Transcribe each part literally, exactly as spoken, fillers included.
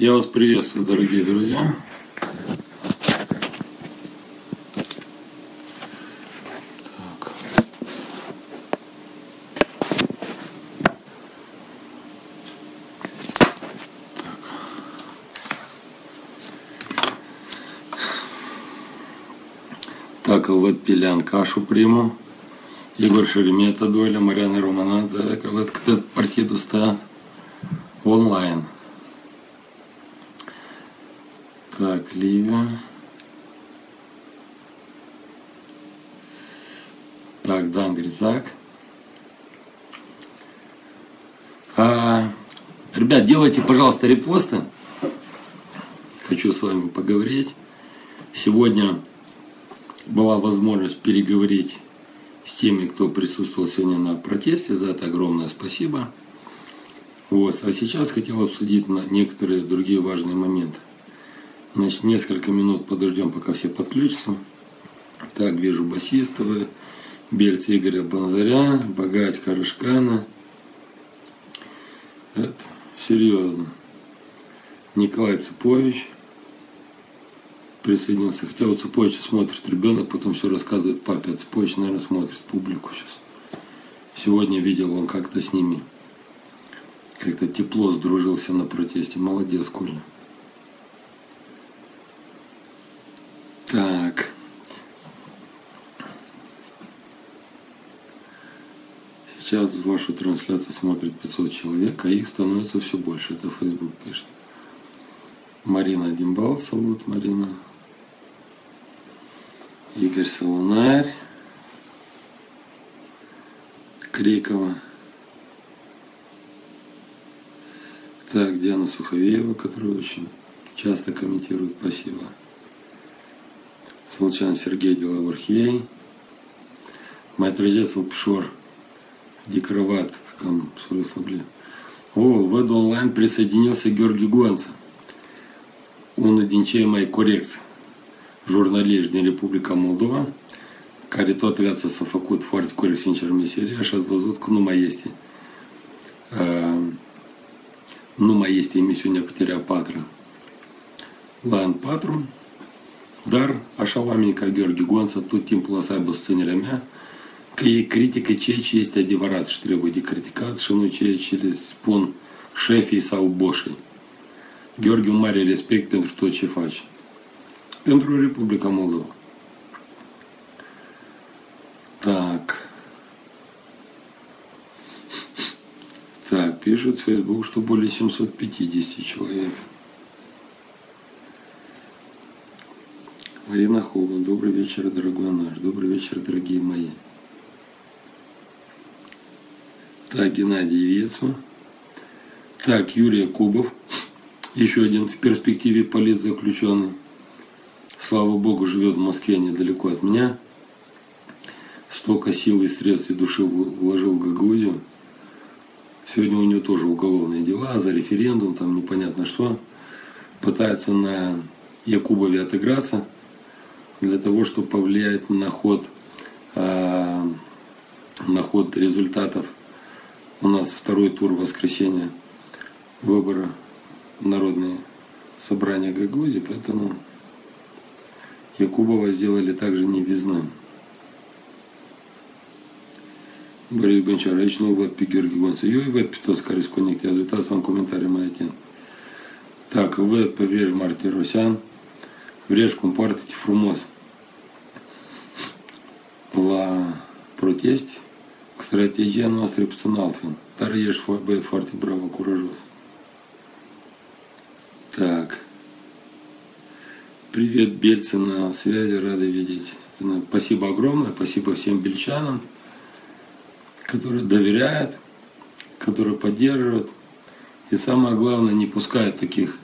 Я вас приветствую, дорогие друзья. Так. Так. Так, пилян кашу приму. Игорь Шеремета доля, Мариан Романадзе, вот кто-то партиду ста онлайн. Так, Ливия. Так, Дан Гризак. А, ребят, делайте, пожалуйста, репосты. Хочу с вами поговорить. Сегодня была возможность переговорить с теми, кто присутствовал сегодня на протесте. За это огромное спасибо. Вот. А сейчас хотел обсудить некоторые другие важные моменты. Значит, несколько минут подождем, пока все подключатся. Так, вижу Басистова, Бельца Игоря Бонзаря, Богать Карышкана. Это серьезно. Николай Цыпович присоединился. Хотя вот Цыпович смотрит ребенок, потом все рассказывает папе. А Цыпович, наверное, смотрит публику сейчас. Сегодня видел, он как-то с ними. Как-то тепло сдружился на протесте. Молодец, Коля. Так, сейчас вашу трансляцию смотрит пятьсот человек, а их становится все больше, это Facebook пишет. Марина Димбал, салют, Марина. Игорь Солонарь, Крикова. Так, Диана Суховеева, которая очень часто комментирует, спасибо. Солчан Сергей Делаворхей, Майтрезец Лапшор, Декроват, как он расслаблен. О, в этот онлайн присоединился Георгий Гонца. Он один чей мой коррекс, журналист Республика Молдова, care tot viața s-a făcut foarte corect, sincer, meseria și ați văzut că nu mai este, nu mai este emisiunea Puterea Patră. La în patru. Dar, așa oamenii ca Gheorghe Gonța tot timpul o să aibă susținerea mea că ei critică ceea ce este adevărat și trebuie de criticat și nu ceea ce le spun șefii sau boșii. Gheorghe, un mare respect pentru tot ce faci. Pentru Republica Moldova. Так. Так, пишет Facebook, что более семьсот пятьдесят человек. Марина Холлун, добрый вечер, дорогой наш, добрый вечер, дорогие мои. Так, Геннадий Вицу. Так, Юрий Якубов, еще один в перспективе политзаключенный. Слава Богу, живет в Москве, недалеко от меня. Столько сил и средств и души вложил в Гагаузию. Сегодня у него тоже уголовные дела за референдум, там непонятно что. Пытается на Якубове отыграться. Для того, чтобы повлиять на ход, э, на ход результатов. У нас второй тур воскресенья выбора народные собрания Гагаузии, поэтому Якубова сделали также невизным. Борис Гончар, ну вот пи Георгий Гонца, и вот питос карис коннект, я результат вам комментарий маете. Так, вот по Вреж Мартиросян. Вреж compartit frumos la protest, strategia noastră puțin altfel, dar ești băiat foarte bravo, curajos. Так. Привет, бельцы на связи, рады видеть. Спасибо огромное, спасибо всем бельчанам, которые доверяют, которые поддерживают и самое главное, не пускают таких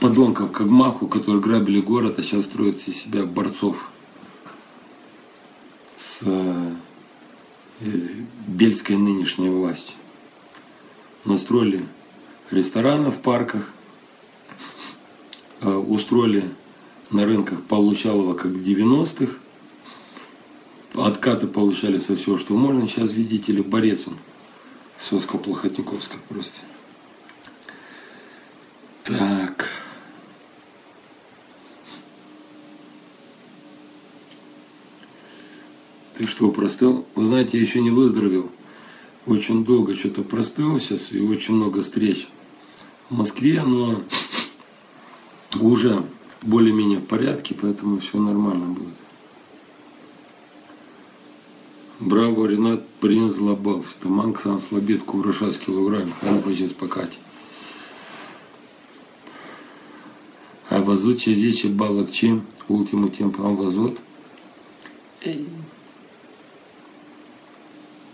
подонков, как Маху, которые грабили город, а сейчас строят из себя борцов с бельской нынешней властью. Настроили рестораны в парках, устроили на рынках Получалова, как в девяностых. Откаты получали со всего, что можно. Сейчас, видите ли, борец он. Соска Плохотнюковская просто. Так. Ты что, простыл? Вы знаете, я еще не выздоровел. Очень долго что-то простыл сейчас и очень много встреч в Москве, но уже более-менее в порядке, поэтому все нормально будет. Браво, Ренат, принц Лобалс. Таманг сам слабит, кувраша с килограмм. Хай почти спакать. А вазут здесь и балок чем? Ултиму темпом вазут.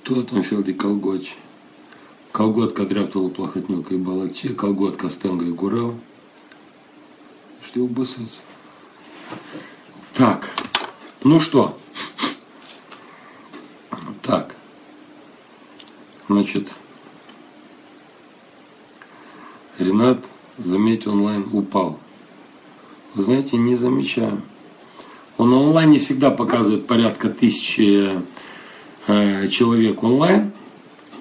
Кто там филды колгоч? Колготка дряптала Плохотнюк и балакче, колготка стенга и гурал. Что убысается? Так, ну что? Так, значит, Ренат, заметь, онлайн упал. Вы знаете, не замечаю. Он на онлайне всегда показывает порядка тысячи э, человек онлайн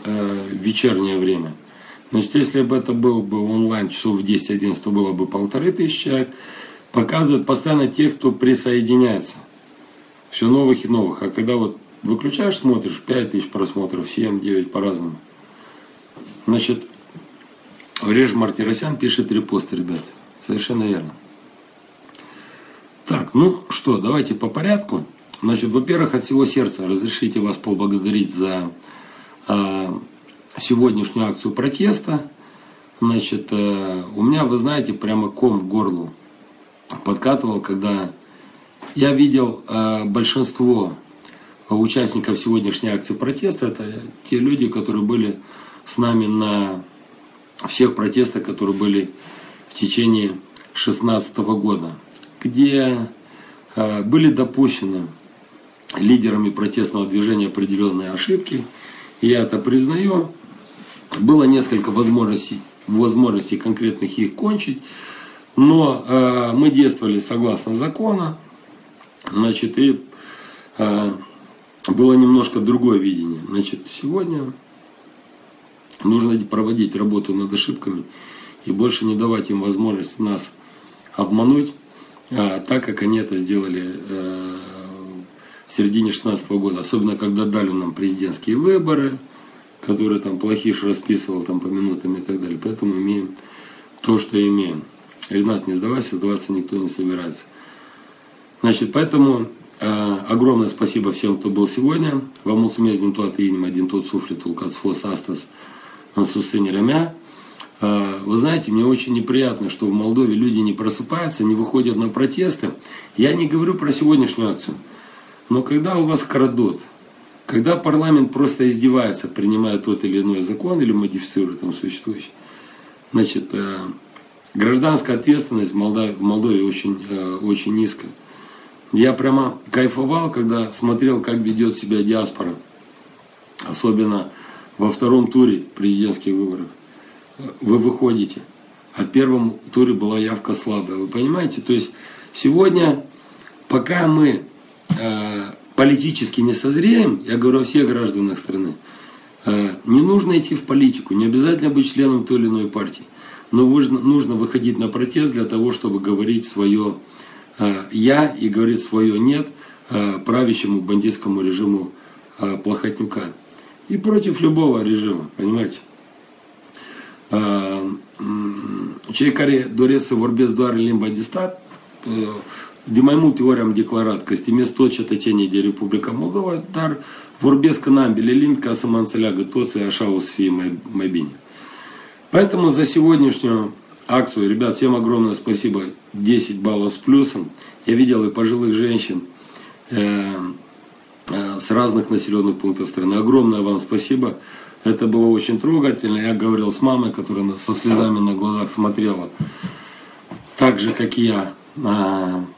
э, в вечернее время. Значит, если бы это был бы онлайн часов в десять-одиннадцать, то было бы полторы тысячи человек. Показывают постоянно тех, кто присоединяется. Все новых и новых. А когда вот выключаешь, смотришь, пять тысяч просмотров, семь-девять по-разному. Значит, Вреж Мартиросян пишет репост, ребят. Совершенно верно. Так, ну что, давайте по порядку. Значит, во-первых, от всего сердца разрешите вас поблагодарить за э, сегодняшнюю акцию протеста. Значит, э, у меня, вы знаете, прямо ком в горлу подкатывал, когда я видел э, большинство участников сегодняшней акции протеста. Это те люди, которые были с нами на всех протестах, которые были в течение шестнадцатого года. Где э, были допущены лидерами протестного движения определенные ошибки. Я это признаю. Было несколько возможностей, возможностей конкретных их кончить. Но э, мы действовали согласно закону. Значит, и э, было немножко другое видение. Значит, сегодня нужно проводить работу над ошибками и больше не давать им возможность нас обмануть, так как они это сделали в середине две тысячи шестнадцатого года, особенно когда дали нам президентские выборы, которые там Плохиш расписывал там по минутам и так далее. Поэтому имеем то, что имеем. Ренат, не сдавайся, сдаваться никто не собирается. Значит, поэтому огромное спасибо всем, кто был сегодня. Вам мулцумезним туат иним один тот суфритул кацфос астас ансусыни рамя. Вы знаете, мне очень неприятно, что в Молдове люди не просыпаются, не выходят на протесты. Я не говорю про сегодняшнюю акцию. Но когда у вас крадут, когда парламент просто издевается, принимая тот или иной закон или модифицирует там существующий, значит, гражданская ответственность в Молдове, в Молдове очень, очень низкая. Я прямо кайфовал, когда смотрел, как ведет себя диаспора, особенно во втором туре президентских выборов. Вы выходите, а в первом туре была явка слабая, вы понимаете? То есть сегодня, пока мы э, политически не созреем, я говорю о всех гражданах страны, э, не нужно идти в политику, не обязательно быть членом той или иной партии, но нужно, нужно выходить на протест для того, чтобы говорить свое э, «я» и говорить свое «нет» э, правящему бандитскому режиму э, Плохотнюка и против любого режима, понимаете? Cei care doresc să vorbesc doar în limba de stat, de mai multe ori am declarat că stimez toți cetățenii de Republica Moldova, dar vorbesc în ambele limbi ca să mă înțeleagă toți, așa o să fie mai, mai bine. Поэтому за сегодняшнюю акцию, ребят, всем огромное спасибо, десять баллов с плюсом. Я видел и пожилых женщин э, э, с разных населенных пунктов страны. Огромное вам спасибо. Это было очень трогательно. Я говорил с мамой, которая со слезами на глазах смотрела, так же, как и я,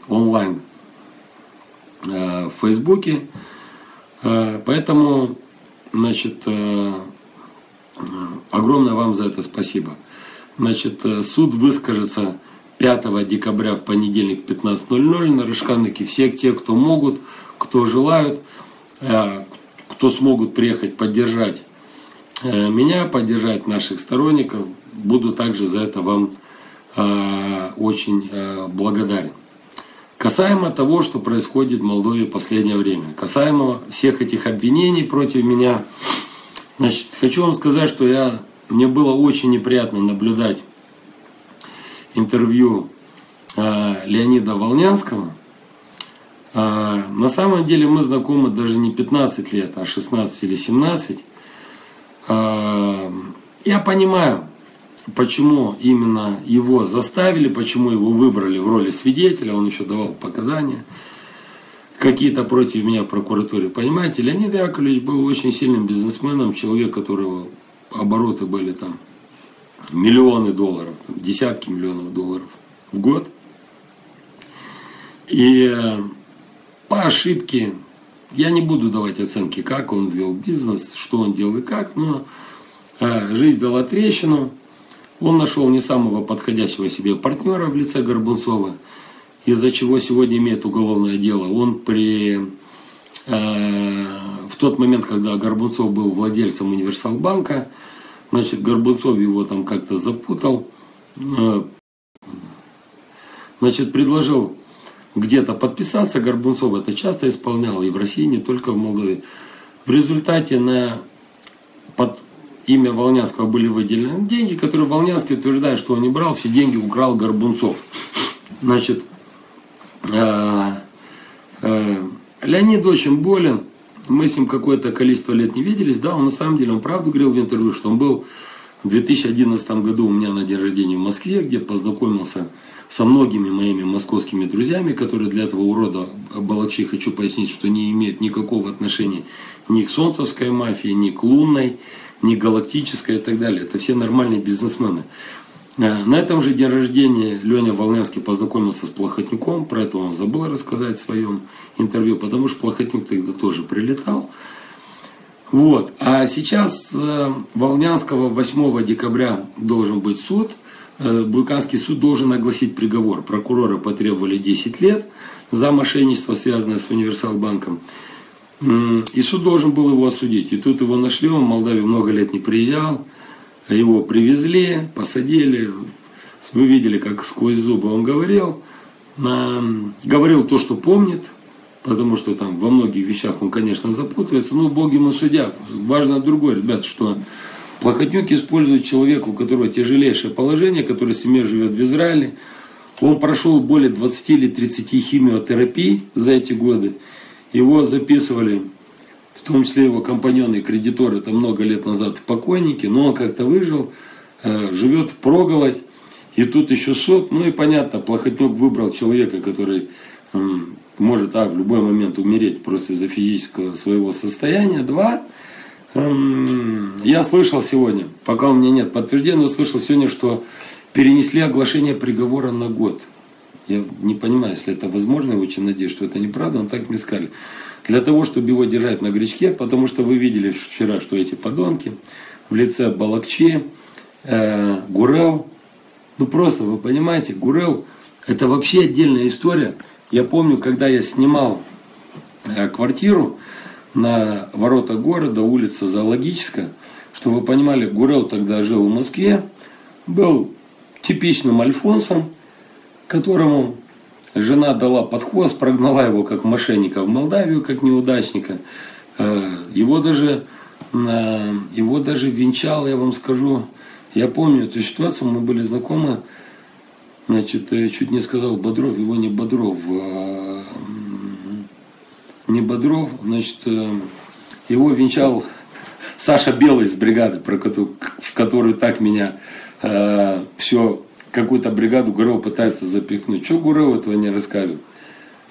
онлайн в Фейсбуке. Поэтому, значит, огромное вам за это спасибо. Значит, суд выскажется пятого декабря в понедельник в пятнадцать ноль-ноль на Рыжканыке. Все те, кто могут, кто желают, кто смогут приехать поддержать меня, поддержать наших сторонников, буду также за это вам очень благодарен. Касаемо того, что происходит в Молдове в последнее время, касаемо всех этих обвинений против меня, значит, хочу вам сказать, что я, мне было очень неприятно наблюдать интервью э, Леонида Волнянского. Э, на самом деле мы знакомы даже не пятнадцать лет, а шестнадцать или семнадцать. Э, я понимаю, почему именно его заставили, почему его выбрали в роли свидетеля, он еще давал показания какие-то против меня в прокуратуре. Понимаете, Леонид Яковлевич был очень сильным бизнесменом, человек, которого обороты были там миллионы долларов, там, десятки миллионов долларов в год. И по ошибке, я не буду давать оценки, как он вел бизнес, что он делал и как, но жизнь дала трещину. Он нашел не самого подходящего себе партнера в лице Горбунцова, из-за чего сегодня имеет уголовное дело. Он при, э, в тот момент, когда Горбунцов был владельцем Универсалбанка, значит, Горбунцов его там как-то запутал, э, значит, предложил где-то подписаться. Горбунцов это часто исполнял и в России, не только в Молдове. В результате на подписку имя Волнянского были выделены деньги, которые Волнянский утверждает, что он не брал, все деньги украл Горбунцов. Значит, э, э, Леонид очень болен, мы с ним какое-то количество лет не виделись, да, он на самом деле, он правду говорил в интервью, что он был в две тысячи одиннадцатом году у меня на день рождения в Москве, где познакомился со многими моими московскими друзьями, которые для этого урода Балачи, хочу пояснить, что не имеют никакого отношения ни к солнцевской мафии, ни к лунной, не галактическая и так далее. Это все нормальные бизнесмены. На этом же день рождения Леня Волнянский познакомился с Плохотнюком. Про это он забыл рассказать в своем интервью, потому что Плохотнюк тогда тоже прилетал. Вот. А сейчас Волнянского восьмого декабря должен быть суд. Буйканский суд должен огласить приговор. Прокуроры потребовали десять лет за мошенничество, связанное с Универсалбанком. И суд должен был его осудить. И тут его нашли, он в Молдавию много лет не приезжал. Его привезли, посадили. Вы видели, как сквозь зубы он говорил. Говорил то, что помнит. Потому что там во многих вещах он, конечно, запутывается. Но Бог ему судья. Важно другое, ребят, что Плохотнюк использует человека, у которого тяжелейшее положение, который семья живет в Израиле. Он прошел более двадцати или тридцати химиотерапий за эти годы. Его записывали, в том числе его компаньоны и кредиторы, это много лет назад в покойнике, но он как-то выжил, живет впроголодь, и тут еще суд. Ну и понятно, Плохотнюк выбрал человека, который может а, в любой момент умереть просто из-за физического своего состояния. Два, я слышал сегодня, пока у меня нет подтверждения, но слышал сегодня, что перенесли оглашение приговора на год. Я не понимаю, если это возможно, я очень надеюсь, что это неправда, но так мне сказали. Для того, чтобы его держать на гречке, потому что вы видели вчера, что эти подонки в лице Балакчи, э, Гурел, ну просто, вы понимаете, Гурел, это вообще отдельная история. Я помню, когда я снимал э, квартиру на ворота города, улица Зоологическая, что вы понимали, Гурел тогда жил в Москве, был типичным альфонсом, которому жена дала под хвост, прогнала его как мошенника в Молдавию, как неудачника. Его даже, его даже венчал, я вам скажу, я помню эту ситуацию, мы были знакомы, значит, чуть не сказал Бодров, его не Бодров, не Бодров, значит, его венчал Саша Белый из бригады, в которую так меня все... Какую-то бригаду Гурел пытается запихнуть. Чего Гурел этого не рассказывает?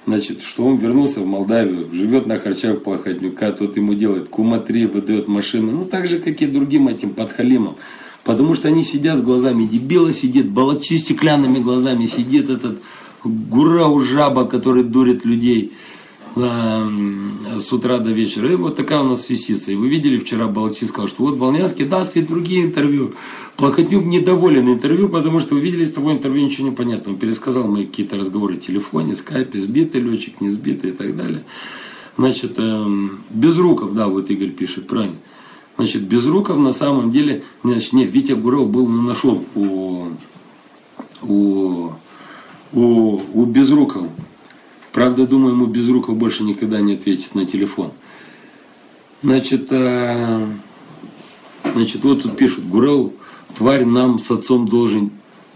Значит, что он вернулся в Молдавию, живет на харчах Плохотнюка, тот ему делает куматри, выдает машины. Ну, так же, как и другим этим подхалимам. Потому что они сидят с глазами дебила, сидит, Балачи стеклянными глазами, сидит этот Гурел жаба, который дурит людей с утра до вечера. И вот такая у нас висица. И вы видели, вчера Балачи сказал, что вот Волнянский даст и другие интервью. Плохотнюк недоволен интервью, потому что вы видели, с того интервью ничего не понятно. Он пересказал мои какие-то разговоры в телефоне, скайпе, сбитый летчик, не сбитый и так далее. Значит, эм, Безруков, да, вот Игорь пишет, правильно. Значит, Безруков на самом деле, значит, нет, Витя Гурел был на нашел у у, у, у Безрукова. Правда, думаю, ему Безруков больше никогда не ответит на телефон. Значит, а, значит вот тут пишут, Гурел, тварь, нам с отцом должен,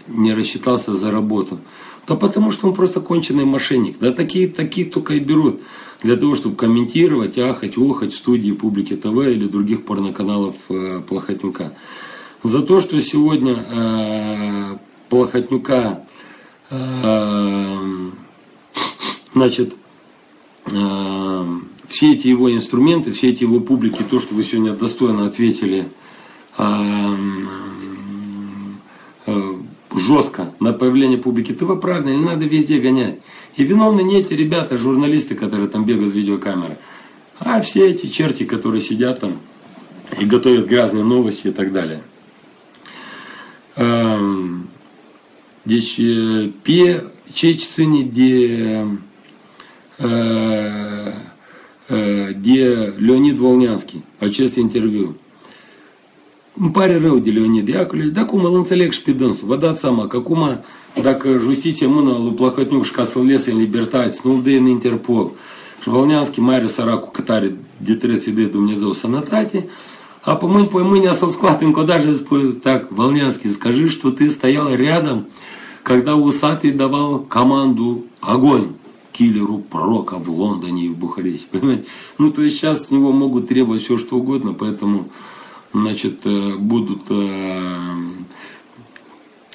не рассчитался за работу. Да потому что он просто конченый мошенник. Да такие, таких только и берут. Для того, чтобы комментировать, ахать, охать в студии Публики ТВ или других порноканалов э, Плохотнюка. За то, что сегодня э, Плохотнюка э, значит, э, все эти его инструменты, все эти его публики, то, что вы сегодня достойно ответили э, э, жестко на появление Публики ТВ, правильно, не надо везде гонять. И виновны не эти ребята, журналисты, которые там бегают с видеокамеры, а все эти черти, которые сидят там и готовят грязные новости и так далее. Чечцыни, где Леонид Волнянский, отчасти интервью. Паре ревди Леонид Яковлевич, да кума ланцелек шпиденс, вода сама, как ума, так жустите муна Плохотнюк, шкасллес и либертать, снулдейн интерпол, Волнянский, Мария Сараку, Катари, детрец и деду мне зов санатати, а помынь поймы не ососкватым, куда же так, Волнянский, скажи, что ты стоял рядом, когда усатый давал команду огонь киллеру Прока в Лондоне и в Бухаресте, понимаете? Ну, то есть сейчас с него могут требовать все, что угодно, поэтому... Значит, будут,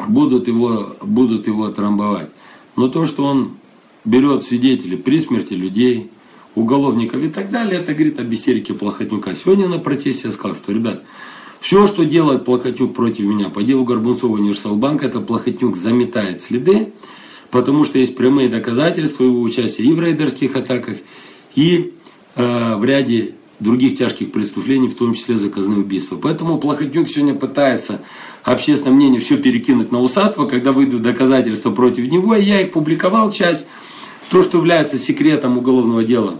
будут, его, будут его отрамбовать. Но то, что он берет свидетелей при смерти людей, уголовников и так далее, это говорит об истерике Плохотнюка. Сегодня на протесте я сказал, что, ребят, все, что делает Плохотнюк против меня по делу Горбунцова и Универсалбанка, это Плохотнюк заметает следы, потому что есть прямые доказательства его участия и в рейдерских атаках, и э, в ряде других тяжких преступлений, в том числе заказные убийства. Поэтому Плохотнюк сегодня пытается общественное мнение все перекинуть на Усатова, когда выйдут доказательства против него. И я их публиковал часть. То, что является секретом уголовного дела,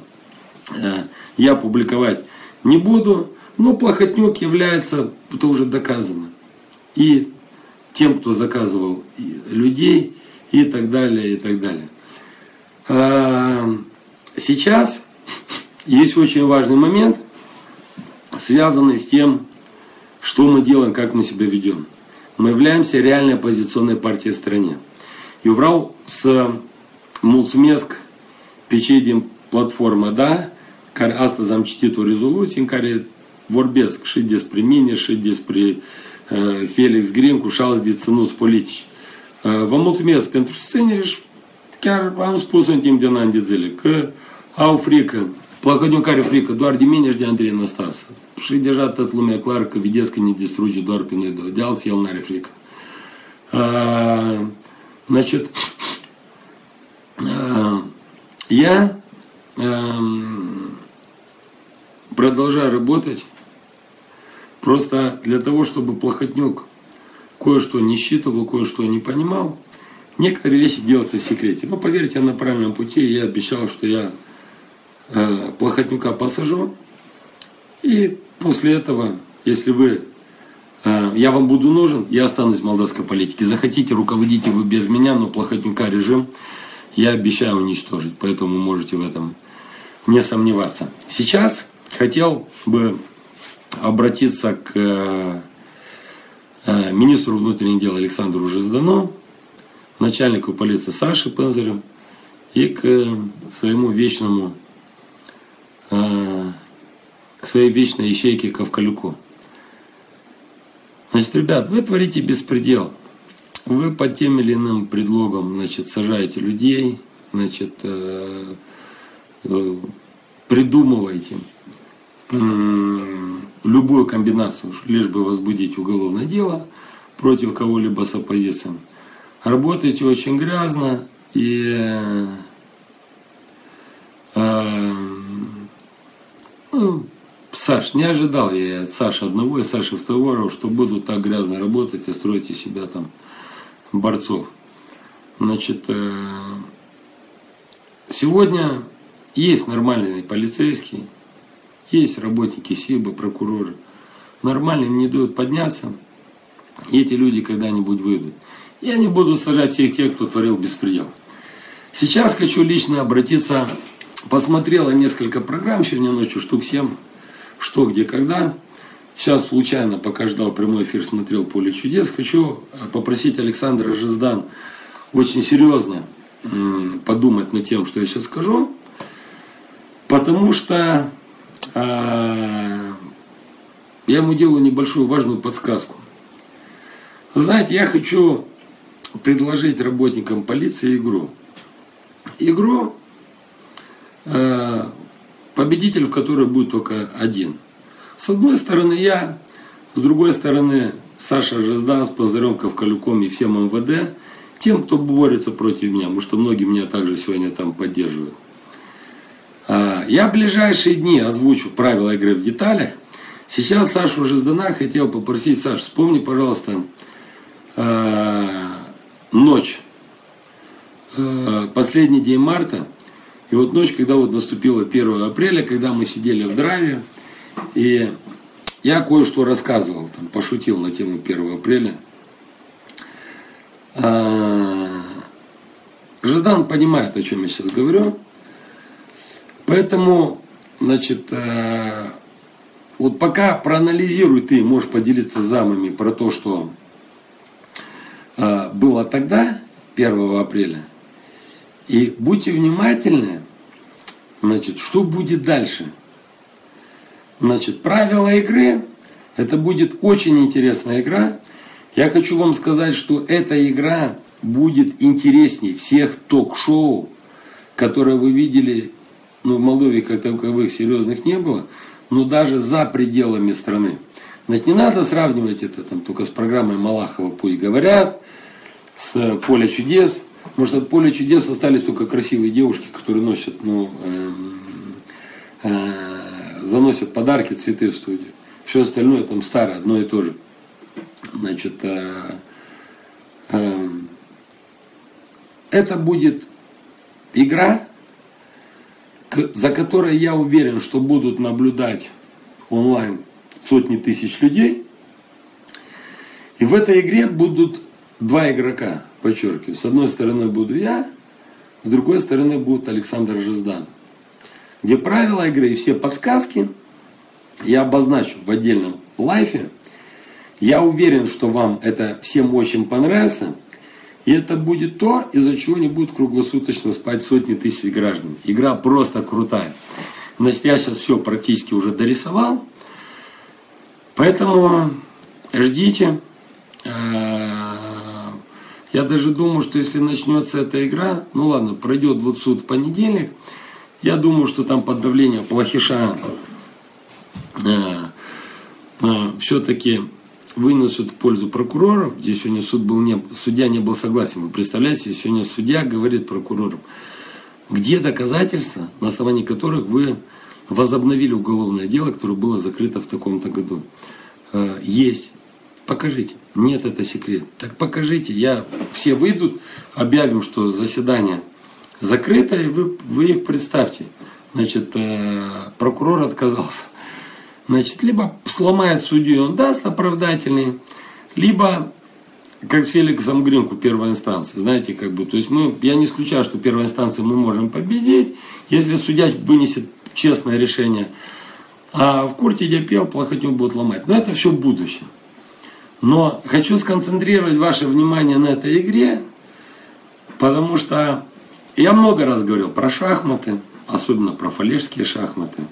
я публиковать не буду. Но Плохотнюк является, это уже доказано, и тем, кто заказывал людей, и так далее, и так далее. Сейчас... Есть очень важный момент, связанный с тем, что мы делаем, как мы себя ведем. Мы являемся реальной оппозиционной партией в стране. И убрал с мулцмеск печедим платформа, да, кар аста замчтиту резолюцин, каре ворбеск, шидес при мине, шидес при Феликс Гринку, шалс децинус политич. Во мулцмеск пентрусценериш, кар вам спусан тим динан дизели, к ауфрика. Плохотнюкарю фрика, дуарди менежди Андрей Настас. Пши держат от лумя Кларка, Ведеска не дестручи, дуар пенеду. Дял съел наре фрика. Значит, я продолжаю работать просто для того, чтобы Плохотнюк кое-что не считывал, кое-что не понимал. Некоторые вещи делаются в секрете. Но поверьте, я на правильном пути, я обещал, что я Плохотнюка посажу, и после этого, если вы, я вам буду нужен, я останусь в молдавской политике, захотите, руководите вы без меня, но Плохотнюка режим я обещаю уничтожить, поэтому можете в этом не сомневаться. Сейчас хотел бы обратиться к министру внутренних дел Александру Жиздану, начальнику полиции Саше Пынзарю и к своему вечному к своей вечной ячейке Кавкалюку. Значит, ребят, вы творите беспредел. Вы под тем или иным предлогом, значит, сажаете людей, значит, э, э, придумываете э, любую комбинацию, лишь бы возбудить уголовное дело против кого-либо с оппозицией. Работаете очень грязно и э, э, ну, Саш, не ожидал я от Саши одного и Саши второго, что буду так грязно работать и строить из себя там борцов. Значит, сегодня есть нормальные полицейские, есть работники СИБа, прокуроры. Нормальные не дают подняться. И эти люди когда-нибудь выйдут. И они будут сажать всех тех, кто творил беспредел. Сейчас хочу лично обратиться. Посмотрела несколько программ сегодня ночью, штук семь, что, где, когда. Сейчас случайно, пока ждал прямой эфир, смотрел «Поле чудес». Хочу попросить Александра Жиздан очень серьезно подумать над тем, что я сейчас скажу. Потому что э, я ему делаю небольшую важную подсказку. Вы знаете, я хочу предложить работникам полиции игру. Игру, э, победитель в которой будет только один. С одной стороны я, с другой стороны Саша Жиздан с Пынзарем, Кавкалюком и всем МВД, тем, кто борется против меня, потому что многие меня также сегодня там поддерживают. Я в ближайшие дни озвучу правила игры в деталях. Сейчас Сашу Жиздана хотел попросить. Саш, вспомни, пожалуйста, ночь, последний день марта. И вот ночь, когда вот наступила первое апреля, когда мы сидели в драйве. И я кое-что рассказывал, там, пошутил на тему первого апреля. Жиздан понимает, о чем я сейчас говорю. Поэтому, значит, э, вот пока проанализируй ты, можешь поделиться с замами про то, что э, было тогда, первого апреля. И будьте внимательны, значит, что будет дальше. Значит, правила игры, это будет очень интересная игра. Я хочу вам сказать, что эта игра будет интереснее всех ток-шоу, которые вы видели. Ну, в Молдове как таковых серьезных не было, но даже за пределами страны. Значит, не надо сравнивать это там только с программой Малахова «Пусть говорят», с «Поля чудес». Может, от «Поля чудес» остались только красивые девушки, которые носят, ну, э, э, заносят подарки, цветы в студию. Все остальное там старое, одно и то же. Значит, э, э, это будет игра, за которой я уверен, что будут наблюдать онлайн сотни тысяч людей. И в этой игре будут два игрока, подчеркиваю. С одной стороны буду я, с другой стороны будет Александр Жиздан. Где правила игры и все подсказки я обозначу в отдельном лайфе. Я уверен, что вам это всем очень понравится. И это будет то, из-за чего не будут круглосуточно спать сотни тысяч граждан. Игра просто крутая. Значит, я сейчас все практически уже дорисовал. Поэтому ждите. Я даже думаю, что если начнется эта игра, ну ладно, пройдет вот суд в понедельник. Я думаю, что там под давлением Плохиша все-таки вынесут в пользу прокуроров. Здесь сегодня суд был не, судья не был согласен. Вы представляете, сегодня судья говорит прокурорам, где доказательства, на основании которых вы возобновили уголовное дело, которое было закрыто в таком-то году. Э, есть. Покажите. Нет, это секрет. Так покажите. Я, все выйдут, объявим, что заседание закрыто, и вы, вы их представьте. Значит, э, прокурор отказался. Значит, либо сломает судью, он даст оправдательный, либо, как с Феликсом Гринку, первой инстанции. Знаете, как бы, то есть мы, я не исключаю, что в первой инстанции мы можем победить, если судья вынесет честное решение. А в курте я пел, Плохотнюк будет ломать. Но это все будущее. Но хочу сконцентрировать ваше внимание на этой игре, потому что я много раз говорил про шахматы, особенно про фалештские шахматы.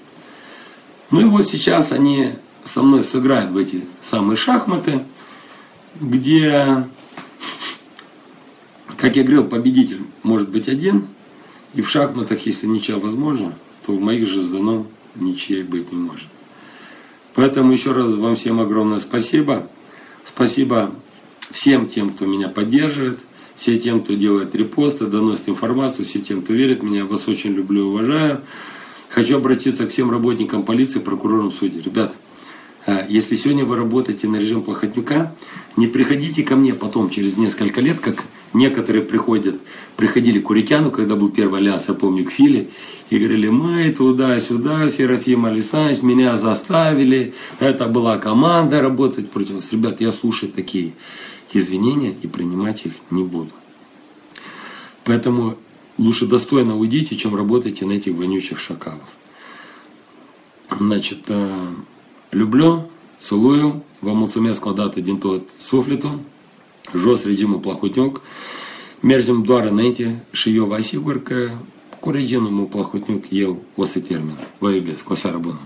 Ну и вот сейчас они со мной сыграют в эти самые шахматы, где, как я говорил, победитель может быть один. И в шахматах, если ничья возможна, то в моих Жизданом ничьей быть не может. Поэтому еще раз вам всем огромное спасибо. Спасибо всем тем, кто меня поддерживает, всем тем, кто делает репосты, доносит информацию, всем тем, кто верит в меня. Вас очень люблю и уважаю. Хочу обратиться к всем работникам полиции, прокурорам, судей. Ребят, Если сегодня вы работаете на режим Плохотнюка, не приходите ко мне потом через несколько лет, как некоторые приходят, приходили к Курикяну, когда был первый альянс, я помню, к Филе, и говорили, мы туда-сюда, Серафим Александрович, меня заставили, это была команда работать против нас. Ребят, я слушаю такие извинения и принимать их не буду. Поэтому лучше достойно уйдите, чем работайте на этих вонючих шакалов. Значит, люблю, целую, вам мулцуме складати дин тот суфлету, жос режиму Плохотнюк, мерзим доара нейте, шиева сигурка, куреджиному Плохотнюк ел осы термина, воебес, коса рабона.